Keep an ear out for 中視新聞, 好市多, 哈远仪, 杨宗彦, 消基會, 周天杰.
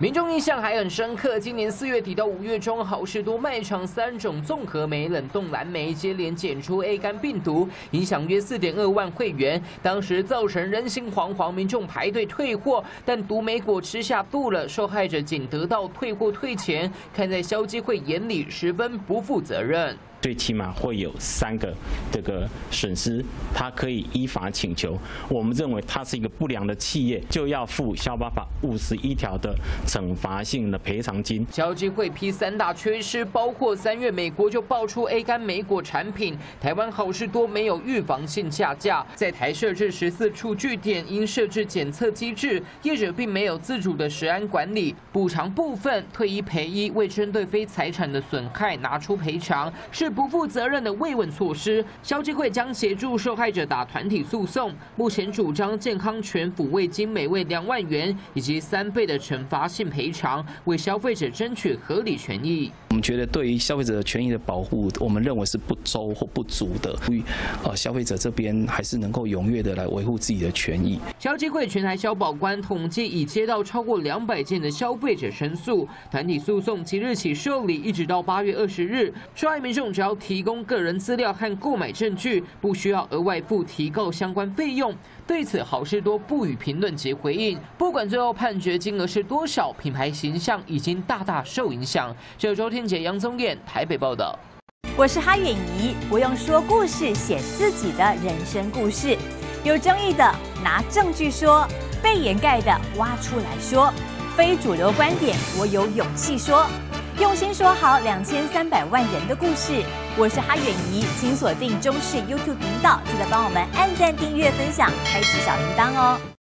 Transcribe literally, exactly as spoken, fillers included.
民众印象还很深刻，今年四月底到五月中，好事多卖场三种综合莓、冷冻蓝莓接连检出 A 肝病毒，影响约 四点二 万会员。当时造成人心惶惶，民众排队退货，但毒莓果吃下肚了，受害者仅得到退货退钱。看在消基会眼里，十分不负责任。 最起码会有三个这个损失，他可以依法请求。我们认为他是一个不良的企业，就要负消保法五十一条的惩罚性的赔偿金。消基会批三大缺失，包括三月美国就爆出 A 肝莓果产品，台湾好事多没有预防性下架，在台设置十四处据点，因设置检测机制，业者并没有自主的食安管理，补偿部分退一赔一，未针对非财产的损害拿出赔偿是 不负责任的慰问措施，消基会将协助受害者打团体诉讼。目前主张健康权抚慰金每位两万元，以及三倍的惩罚性赔偿，为消费者争取合理权益。我们觉得对于消费者的权益的保护，我们认为是不周或不足的。呼吁呃消费者这边还是能够踊跃的来维护自己的权益。消基会全台消保官统计已接到超过两百件的消费者申诉，团体诉讼即日起受理，一直到八月二十日。受害民众 只要提供个人资料和购买证据，不需要额外付提购相关费用。对此，好事多不予评论及回应。不管最后判决金额是多少，品牌形象已经大大受影响。记者周天杰、杨宗彦台北报道。我是哈远仪，我用说故事写自己的人生故事。有争议的拿证据说，被掩盖的挖出来说，非主流观点我有勇气说。 用心说好两千三百万人的故事，我是哈远仪，请锁定中视 YouTube 频道，记得帮我们按赞、订阅、分享，开启小铃铛哦。